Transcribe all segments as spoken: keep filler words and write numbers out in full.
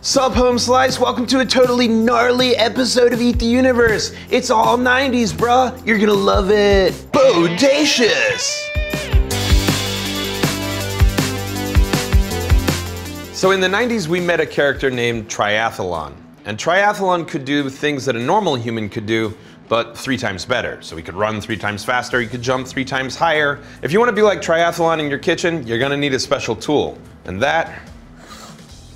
Sup Home Slice, welcome to a totally gnarly episode of Eat the Universe. It's all nineties, bruh. You're gonna love it. Bodacious! So in the nineties, we met a character named Triathlon. And Triathlon could do things that a normal human could do, but three times better. So he could run three times faster, he could jump three times higher. If you wanna be like Triathlon in your kitchen, you're gonna need a special tool. And that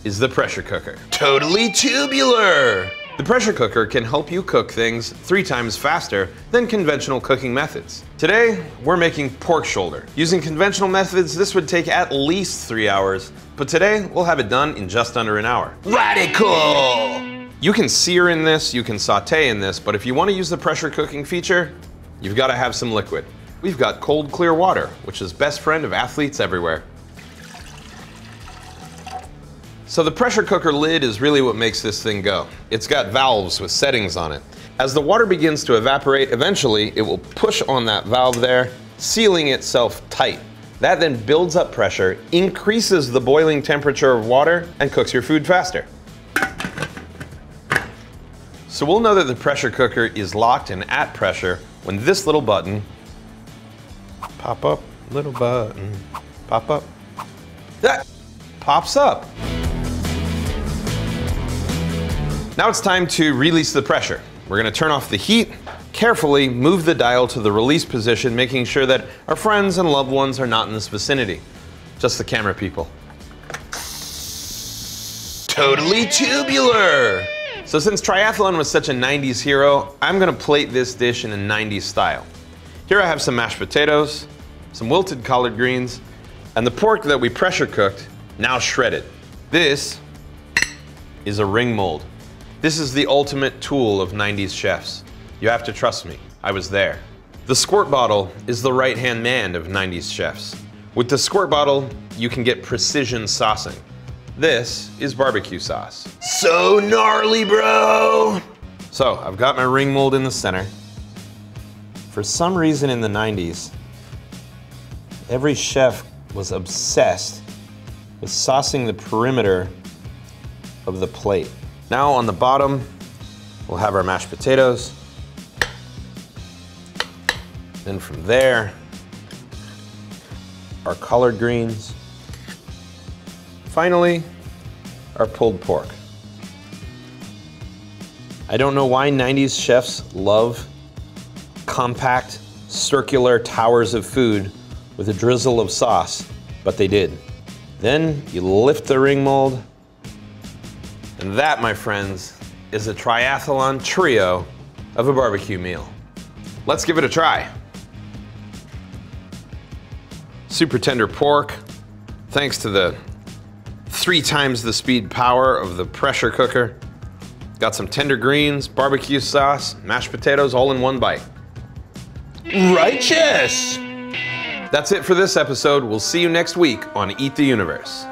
is the pressure cooker. Totally tubular! The pressure cooker can help you cook things three times faster than conventional cooking methods. Today, we're making pork shoulder. Using conventional methods, this would take at least three hours, but today, we'll have it done in just under an hour. Radical! You can sear in this, you can saute in this, but if you want to use the pressure cooking feature, you've got to have some liquid. We've got cold, clear water, which is best friend of athletes everywhere. So the pressure cooker lid is really what makes this thing go. It's got valves with settings on it. As the water begins to evaporate, eventually it will push on that valve there, sealing itself tight. That then builds up pressure, increases the boiling temperature of water, and cooks your food faster. So we'll know that the pressure cooker is locked and at pressure when this little button, pop up, little button, pop up, that pops up. Now it's time to release the pressure. We're gonna turn off the heat, carefully move the dial to the release position, making sure that our friends and loved ones are not in this vicinity. Just the camera people. Totally tubular! So since Triathlon was such a nineties hero, I'm gonna plate this dish in a nineties style. Here I have some mashed potatoes, some wilted collard greens, and the pork that we pressure cooked, now shredded. This is a ring mold. This is the ultimate tool of nineties chefs. You have to trust me, I was there. The squirt bottle is the right-hand man of nineties chefs. With the squirt bottle, you can get precision saucing. This is barbecue sauce. So gnarly, bro! So, I've got my ring mold in the center. For some reason in the nineties, every chef was obsessed with saucing the perimeter of the plate. Now on the bottom, we'll have our mashed potatoes. Then from there, our collard greens. Finally, our pulled pork. I don't know why nineties chefs love compact, circular towers of food with a drizzle of sauce, but they did. Then you lift the ring mold. And that, my friends, is a Triathlon trio of a barbecue meal. Let's give it a try. Super tender pork, thanks to the three times the speed power of the pressure cooker. Got some tender greens, barbecue sauce, mashed potatoes, all in one bite. Righteous! That's it for this episode. We'll see you next week on Eat the Universe.